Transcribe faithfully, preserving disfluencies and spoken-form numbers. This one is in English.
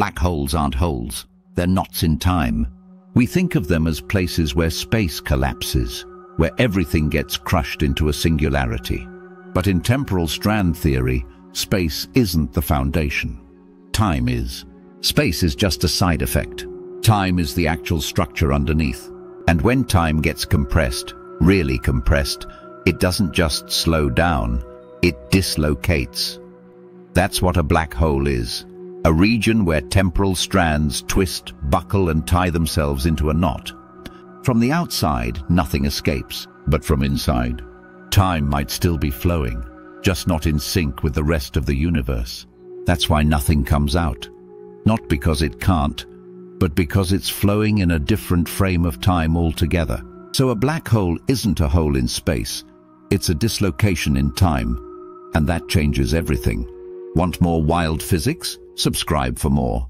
Black holes aren't holes. They're knots in time. We think of them as places where space collapses, where everything gets crushed into a singularity. But in temporal strand theory, space isn't the foundation. Time is. Space is just a side effect. Time is the actual structure underneath. And when time gets compressed, really compressed, it doesn't just slow down, it dislocates. That's what a black hole is. A region where temporal strands twist, buckle and tie themselves into a knot. From the outside, nothing escapes, but from inside, time might still be flowing, just not in sync with the rest of the universe. That's why nothing comes out. Not because it can't, but because it's flowing in a different frame of time altogether. So a black hole isn't a hole in space, it's a dislocation in time, and that changes everything. Want more wild physics? Subscribe for more.